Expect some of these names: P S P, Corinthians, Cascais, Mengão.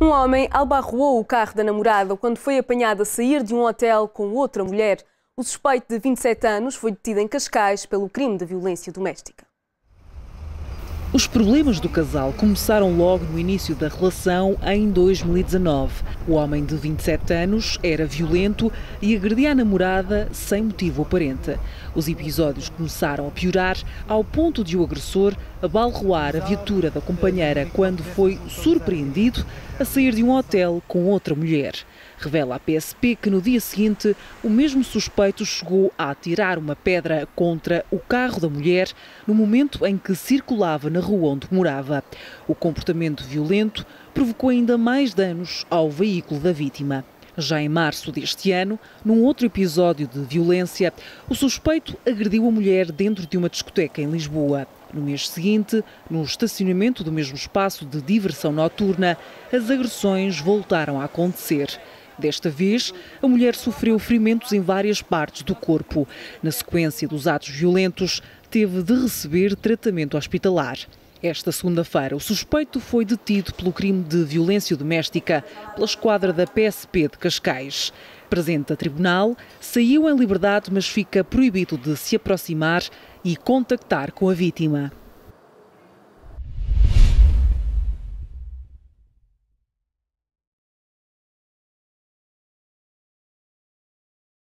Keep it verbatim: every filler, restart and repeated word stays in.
Um homem albarroou o carro da namorada quando foi apanhado a sair de um hotel com outra mulher. O suspeito de vinte e sete anos foi detido em Cascais pelo crime de violência doméstica. Os problemas do casal começaram logo no início da relação em dois mil e dezanove. O homem de vinte e sete anos era violento e agredia a namorada sem motivo aparente. Os episódios começaram a piorar ao ponto de o agressor abalroar a viatura da companheira quando foi surpreendido a sair de um hotel com outra mulher. Revela a P S P que no dia seguinte o mesmo suspeito chegou a atirar uma pedra contra o carro da mulher no momento em que circulava na rua onde morava. O comportamento violento provocou ainda mais danos ao veículo da vítima. Já em março deste ano, num outro episódio de violência, o suspeito agrediu a mulher dentro de uma discoteca em Lisboa. No mês seguinte, no estacionamento do mesmo espaço de diversão noturna, as agressões voltaram a acontecer. Desta vez, a mulher sofreu ferimentos em várias partes do corpo. Na sequência dos atos violentos, teve de receber tratamento hospitalar. Esta segunda-feira, o suspeito foi detido pelo crime de violência doméstica pela esquadra da P S P de Cascais. Presente a tribunal, saiu em liberdade, mas fica proibido de se aproximar e contactar com a vítima.